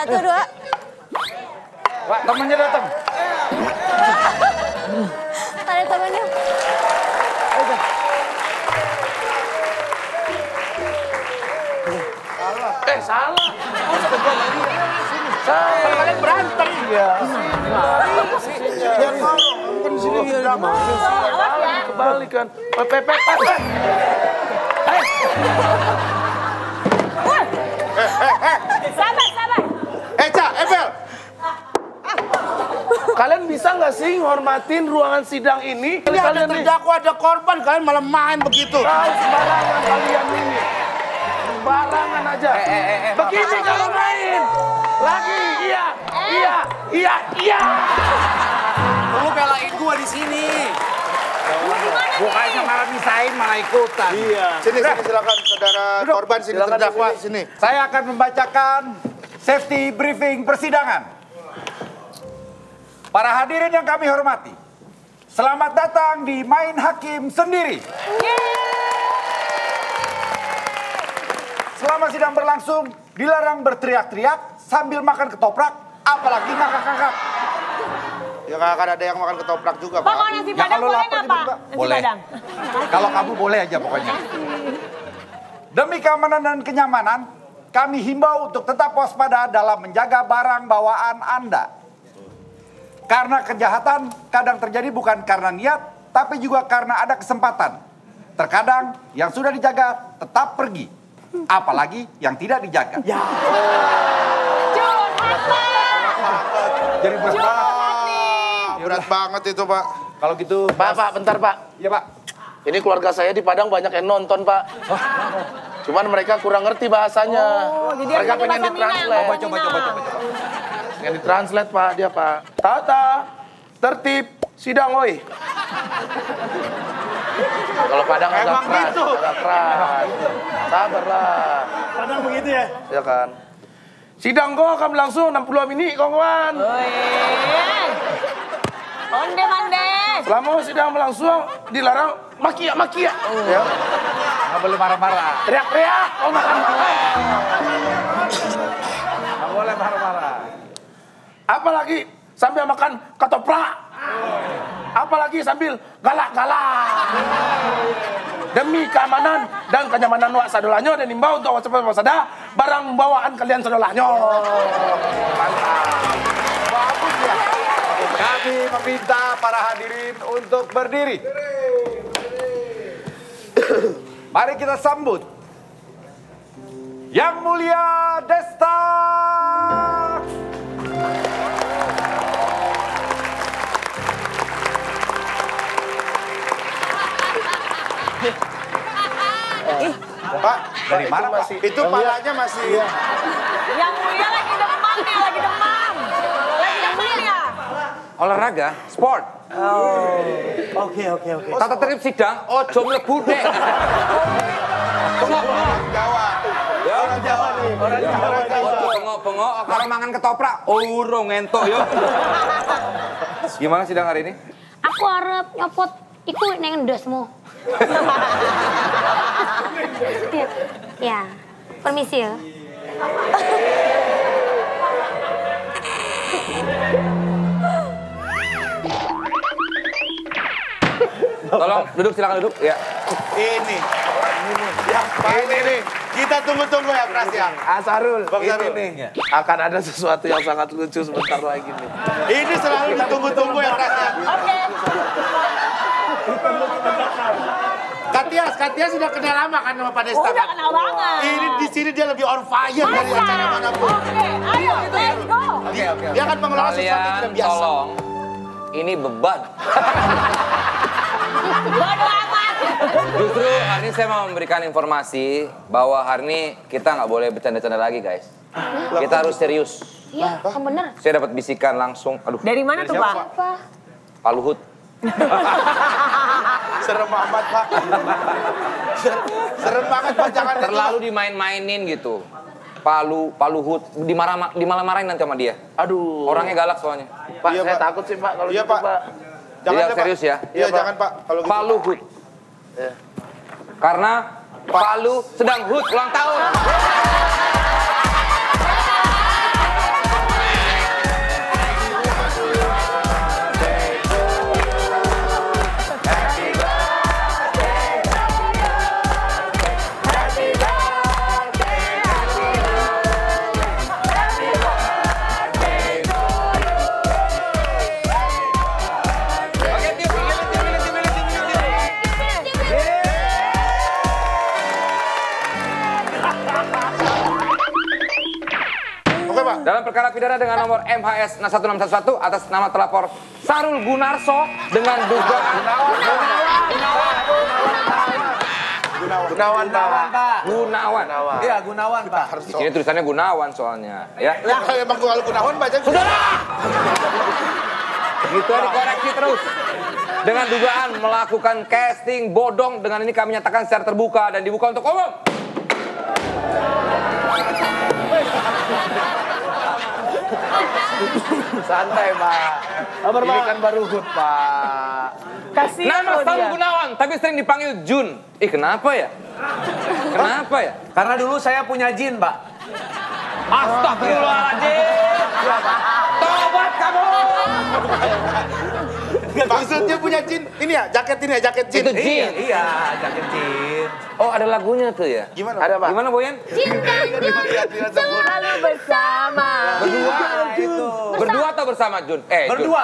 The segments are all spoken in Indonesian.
Satu, dua. Pak, temennya datang. Ada temennya. Salah. Kalau kalian berantem ya. Yang ngomong kan di sini dia mau. Kebalikan. Pepepetan. Sabar, sabar. Eca, Ebel. Kalian bisa nggak sih hormatin ruangan sidang ini? Ini ada terdakwa, ada korban, kalian malah main begitu. Tahu sembarangan kalian ini. Barangan aja. Begitu kalau main. Lagi, iya. Kamu belain gua di sini. Bukannya malah misahin, malah ikutan. Iya. Sini silakan saudara korban, sini terdakwa sini. Saya akan membacakan safety briefing persidangan. Para hadirin yang kami hormati, selamat datang di Main Hakim Sendiri. Selama sidang berlangsung, dilarang berteriak-teriak sambil makan ketoprak, apalagi ngakak-ngakak. Ya nggak akan ada yang makan ketoprak juga, Pak. Kalau nasi padang boleh nggak, Pak? Boleh. Kalau kamu boleh aja pokoknya. Demi keamanan dan kenyamanan, kami himbau untuk tetap waspada dalam menjaga barang bawaan Anda. Karena kejahatan kadang terjadi bukan karena niat, tapi juga karena ada kesempatan. Terkadang yang sudah dijaga tetap pergi. Apalagi yang tidak dijaga. Ya. Jadi berat banget. Berat banget itu, Pak. Kalau gitu, Pak, bentar, Pak. Iya, Pak. Ini keluarga saya di Padang banyak yang nonton, Pak. Cuman mereka kurang ngerti bahasanya. Oh, mereka pengen ditranslate. Coba. Pengen ditranslate, Pak, dia, Pak. Tata, tertib, sidang, oi. Kalau Padang agak keras, gitu. Sabarlah. Padang begitu ya? Iya kan. Sidang kok akan langsung 60 menit, kawan. Onde. Selama sidang berlangsung dilarang makia. Ya. Nggak boleh marah-marah. Teriak-teriak. Nggak boleh marah-marah. Apalagi sambil makan ketoprak. Apalagi sambil galak-galak. Demi keamanan dan kenyamanan wak sadolanyo dan imbau untuk waspada barang bawaan kalian sadolanyo. Bagus ya. Kami meminta para hadirin untuk berdiri. Mari kita sambut Yang Mulia Desta. Pak, dari mana masih? Itu palanya masih. Iya. Yang Mulia lagi demam nih, lagi demam ya. Olahraga, sport. Oke. Tata tertib sidang, ojo mlebu dek. Orang Jawa nih. Orang Jawa. Bengok-bengok karo mangan ketoprak, urung entok yo. Gimana sidang hari ini? Aku arep nyopot iku neng ndasmu. Ya, permisi ya. Tolong duduk, silakan duduk. Ya. Ini. Kita tunggu-tunggu ya, Prasya. Sahrul, ini akan ada sesuatu yang sangat lucu sebentar lagi nih. Ini selalu ditunggu-tunggu ya, Prasya. Oke. Kak Tias sudah kenal lama kan sama Pak Desta? Udah kenal banget. Ini di sini dia lebih on fire dari acara manapun. Oke, ayo let's go. Oke. Dia akan mengelola sesuatu yang tidak biasa. Tolong, ini beban. Bodo amat. Justru hari ini saya mau memberikan informasi bahwa hari ini kita nggak boleh bercanda-canda lagi, guys. Kita harus serius. Iya, bener. Saya dapat bisikan langsung. Aduh. Dari mana tuh, Pak? Pak Luhut. Serem amat, Pak. Serem banget, Pak. Jangan terlalu dimain-mainin gitu. Pak Luhut dimarah-marahin nanti sama dia. Aduh. Orangnya galak soalnya. Pak, iya, saya Pak. Takut sih, Pak, kalau iya, gitu, Pak. Jangan deh, serius ya. Iya, jangan, Pak. Kalau gitu. Pak Luhut. Ya. Karena Pak Lu sedang Hut ulang tahun. pidana dengan nomor MHS 1611 atas nama terlapor Sahrul Gunarso dengan dugaan Gunawan. Iya, Gunawan, Pak. Di sini tulisannya Gunawan soalnya. Ya. Lah, kalau emang Gunawan baca. Saudara. Gitu dikoreksi terus. Dengan dugaan melakukan casting bodong, dengan ini kami nyatakan secara terbuka dan dibuka untuk umum. Santai, Pak. Ini kan baru hut, Pak. Kasih nama Sahrul Gunawan, tapi sering dipanggil Jun. Kenapa ya? Kenapa ya? Karena dulu saya punya jin, Pak. Astagfirullahaladzim. Tobat kamu. Maksudnya punya jin, ini ya, jaket ini ya, jaket jin. Itu jin. Iya, jaket jin. Oh, ada lagunya tuh ya? Gimana? Ada, Pak? Gimana, Boyan? Cintanya selalu bersama. Berdua itu. Berdua atau bersama, Jun? Berdua.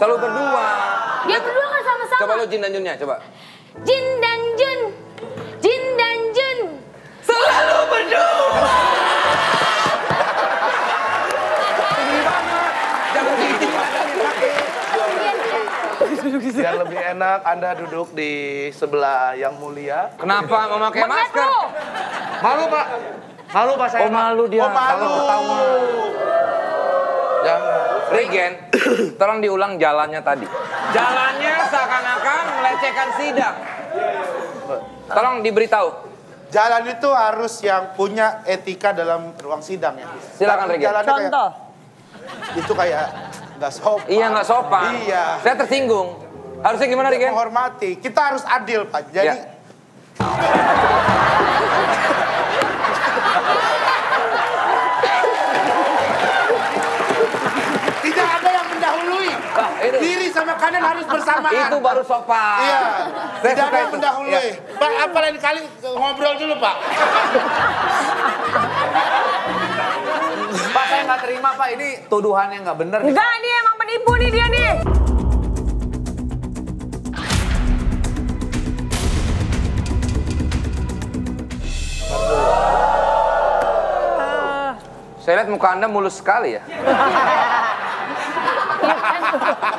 Selalu berdua. Dia berdua kan sama-sama. Coba lu Jin dan Junnya, coba. Jin dan Jun, selalu berdua. Tinggi banget, jangan tinggi lagi. Biar lebih enak, Anda duduk di sebelah yang mulia. Kenapa memakai masker? Malu, Pak. Malu, Pak, saya. Oh, malu dia. Oh, malu. Jangan. Regen, tolong diulang jalannya tadi. Jalannya seakan-akan melecehkan sidang. Tolong diberitahu. Jalan itu harus yang punya etika dalam ruang sidang ya. Silakan Regen. Contoh. Itu kayak nggak sopan. Iya, nggak sopan. Iya. Saya tersinggung. Harusnya gimana, Regen? Menghormati. Kita harus adil, Pak. Jadi. Kiri sama kanan harus bersamaan. Itu baru sopan. Iya. Tidak ada yang mendahului. Pak, apa lain kali ngobrol dulu, Pak? Pak, saya nggak terima, Pak. Ini tuduhan yang nggak bener. Enggak, ini emang penipu nih dia nih. Saya lihat muka Anda mulus sekali ya.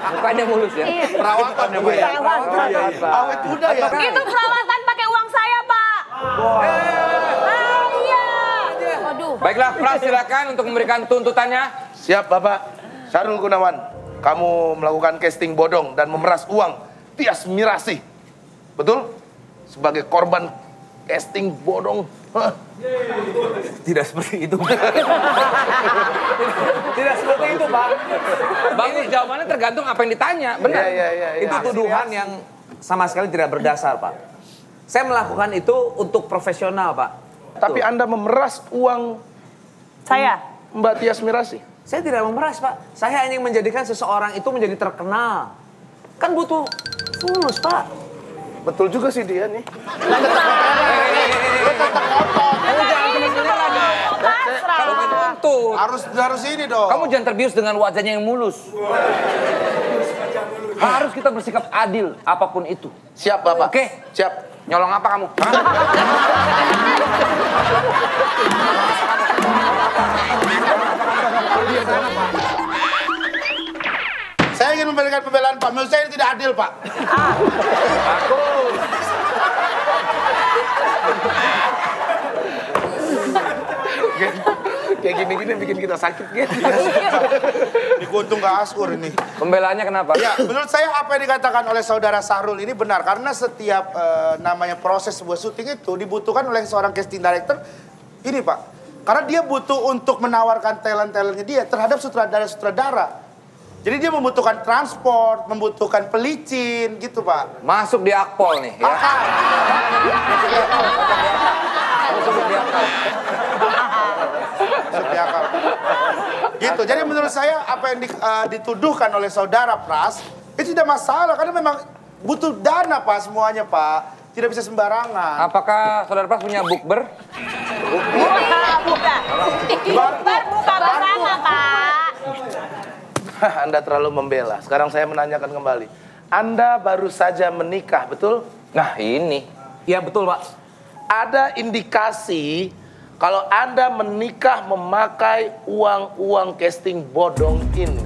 Bukannya mulus ya? Iya. Perawatan ya, Pak? Perawatan. Awet muda ya? Itu perawatan pakai uang saya, Pak. Wow. Iya. Waduh. Baiklah, Pras, silakan untuk memberikan tuntutannya. Siap, Bapak. Sahrul Gunawan, kamu melakukan casting bodong dan memeras uang Tias Mirasih. Betul? Sebagai korban casting bodong. Tidak seperti itu. Tidak seperti itu, Pak. Bagus, jawabannya tergantung apa yang ditanya, benar? Ya. Itu tuduhan yang sama sekali tidak berdasar, Pak. Saya melakukan itu untuk profesional, Pak. Tapi Anda memeras uang saya, Mbak Tias Mirasih. Saya tidak memeras, Pak. Saya hanya menjadikan seseorang itu menjadi terkenal. Kan butuh fulus, Pak. Betul juga sih dia nih. Harus ini dong. Kamu jangan terbius dengan wajahnya yang mulus. Harus kita bersikap adil apapun itu. Siap, Bapak. Oke, siap. Nyolong apa kamu? Saya ingin memberikan pembelaan, Pak. Menurut saya ini tidak adil, Pak. Kayak gini-gini bikin kita sakit, gitu. Dikuntung ke Askur ini. Pembelanya kenapa? Ya, menurut saya apa yang dikatakan oleh saudara Sahrul ini benar. Karena setiap namanya proses sebuah syuting itu dibutuhkan oleh seorang casting director. Ini, Pak. Karena dia butuh untuk menawarkan talent-talentnya dia terhadap sutradara-sutradara. Jadi dia membutuhkan transport, membutuhkan pelicin, gitu, Pak. Masuk di akpol nih, ya. Masuk di akpol. Gitu, jadi menurut saya apa yang dituduhkan oleh saudara Pras, itu tidak masalah. Karena memang butuh dana, Pak, semuanya, Pak. Tidak bisa sembarangan. Apakah saudara Pras punya bukber? Buka. Bukber buka bersama, Pak. Anda terlalu membela. Sekarang saya menanyakan kembali. Anda baru saja menikah, betul? Nah, ini. Iya, betul, Pak. Ada indikasi kalau Anda menikah memakai uang-uang casting bodong ini.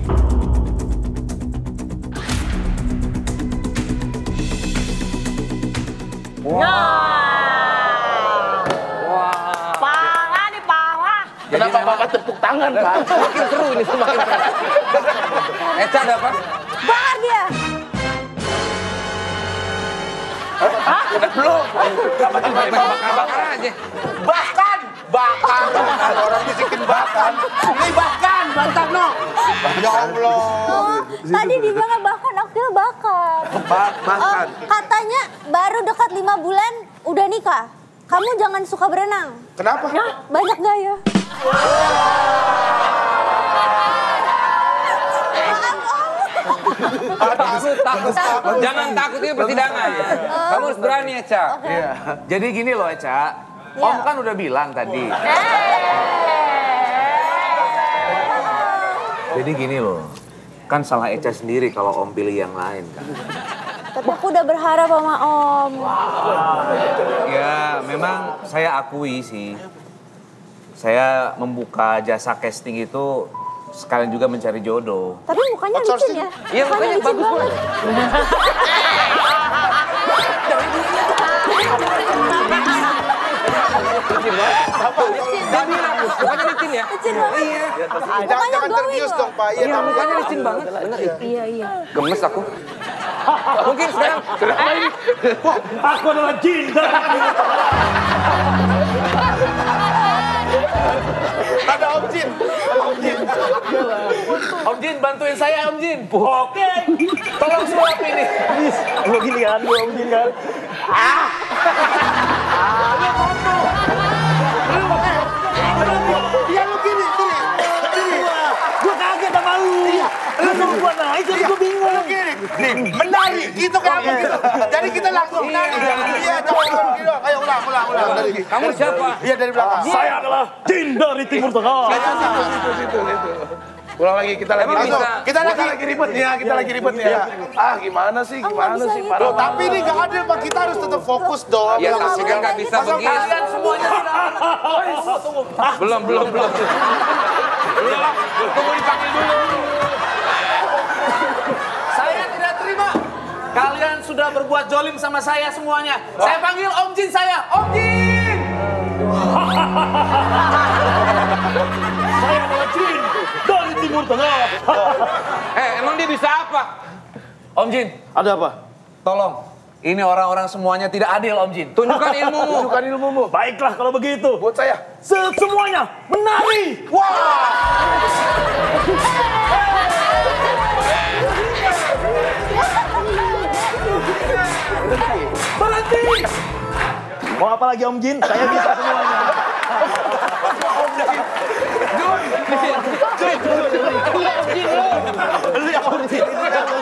Wow. Parah nih, parah. Kenapa Bapak tepuk tangan, Pak? Makin seru ini, semakin seru. Eca ada apa? Bahagia. Hah? Belum. Bahkan orang disikin bahkan. Ini bahkan, Bang Tarno. Ya Allah. Tadi dibilang bahkan, aku kira bakal. Bahkan. Katanya baru dekat 5 bulan udah nikah. Kamu jangan suka berenang. Kenapa? Banyak gaya. Takut. Jangan takut, ini persidangan. Kamu harus berani, Eca. Iya. Jadi gini loh, Eca. Om kan udah bilang tadi. Jadi gini loh. Kan salah Eca sendiri kalau Om pilih yang lain kan. Tapi aku udah berharap sama Om. Ya, memang saya akui sih. Saya membuka jasa casting itu sekalian juga mencari jodoh. Tapi mukanya licin ya? Iya, mukanya bagus banget. Mukanya licin ya? Licin banget. Jangan terbius dong, Pak. Iya, mukanya licin banget. Bener ya? Iya. Gemes aku. Mungkin sekarang... Aku adalah cinta. Ada Om Jin. Om Jin bantuin saya, Om Jin. Oke. Tolong suap ini. Lu giliran lu, Om Jin kan. Ah. Iya lu gini, gini. Gua kaget sama lu. Lu nunggu gua naik, jadi gua bingung. Nih, menari gitu kan begitu. Jadi kita langsung menari. Iya, coba gitu. Ayo ulang. Kamu siapa? Iya dari belakang. Saya adalah Jin dari Timur Tengah. Situ. Ulang lagi, kita lagi ribet ya. Ah, gimana sih? Parah. Tapi ini nggak adil, Pak. Kita harus tetap fokus dong. Iya, tapi kan nggak bisa begini. Kalian semuanya tidak. Tunggu. Belum. Tunggu dipanggil dulu. Kalian sudah berbuat jolim sama saya semuanya. Saya panggil Om Jin saya. Om Jin! Saya adalah Jin dari Timur Tengah. Emang dia bisa apa? Om Jin. Ada apa? Tolong. Ini orang-orang semuanya tidak adil, Om Jin. Tunjukkan ilmumu. Baiklah kalau begitu. Buat saya. Semuanya menari. Berhenti! Mau apa lagi, Om Jin? Saya bisa semuanya. Om Jin. Jun! Jun! Jun! Jun! Jun! Jun! Jun!